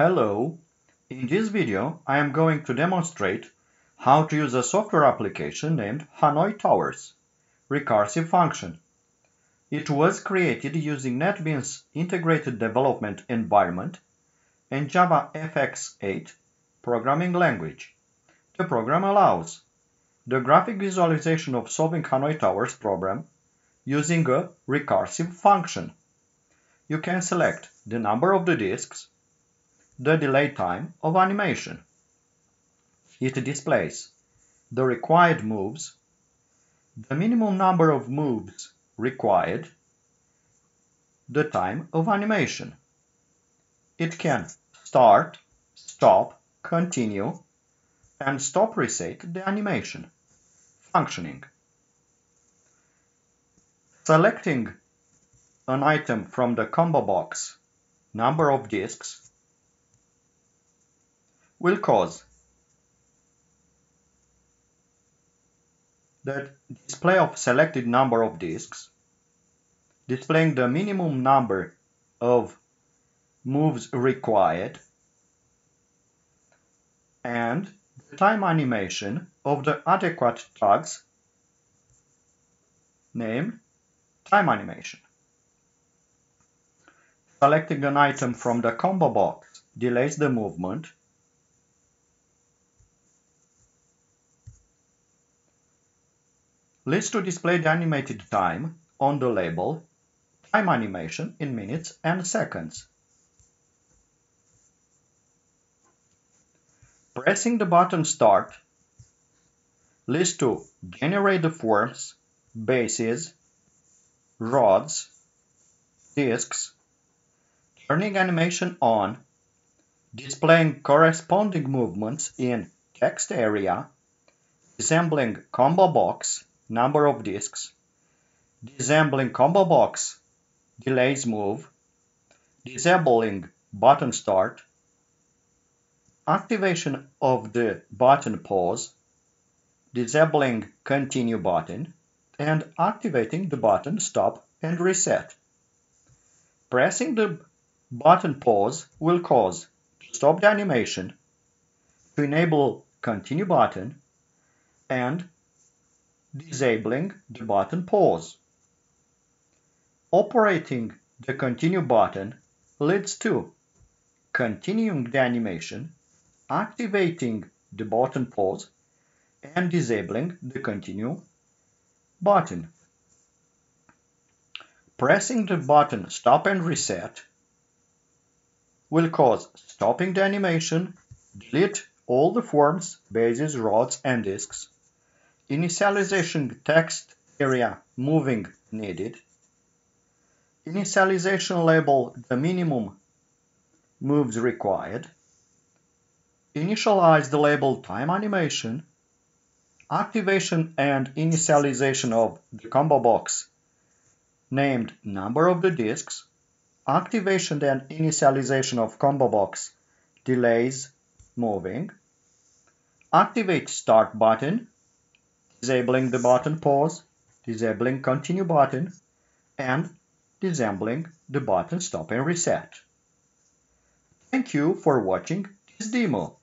Hello, in this video I am going to demonstrate how to use a software application named Hanoi Towers recursive function. It was created using NetBeans integrated development environment and JavaFX8 programming language. The program allows the graphic visualization of solving Hanoi Towers problem using a recursive function. You can select the number of the disks, the delay time of animation. It displays the required moves, the minimum number of moves required, the time of animation. It can start, stop, continue, and stop reset the animation. Functioning. Selecting an item from the combo box, number of disks, will cause that display of selected number of disks, displaying the minimum number of moves required, and the time animation of the adequate tags named time animation. Selecting an item from the combo box delays the movement, leads to display the animated time on the label time animation in minutes and seconds. Pressing the button start leads to generate the forms, bases, rods, disks, turning animation on, displaying corresponding movements in text area, resembling combo box, number of disks, disabling combo box, delays move, disabling button start, activation of the button pause, disabling continue button, and activating the button stop and reset. Pressing the button pause will cause to stop the animation, to enable continue button, and disabling the button pause. Operating the continue button leads to continuing the animation, activating the button pause, and disabling the continue button. Pressing the button stop and reset will cause stopping the animation, delete all the forms, bases, rods, and disks, initialization text area moving needed, initialization label the minimum moves required, initialize the label time animation, activation and initialization of the combo box named number of the disks, activation and initialization of combo box delays moving, activate start button, disabling the button pause, disabling continue button, and disabling the button stop and reset. Thank you for watching this demo.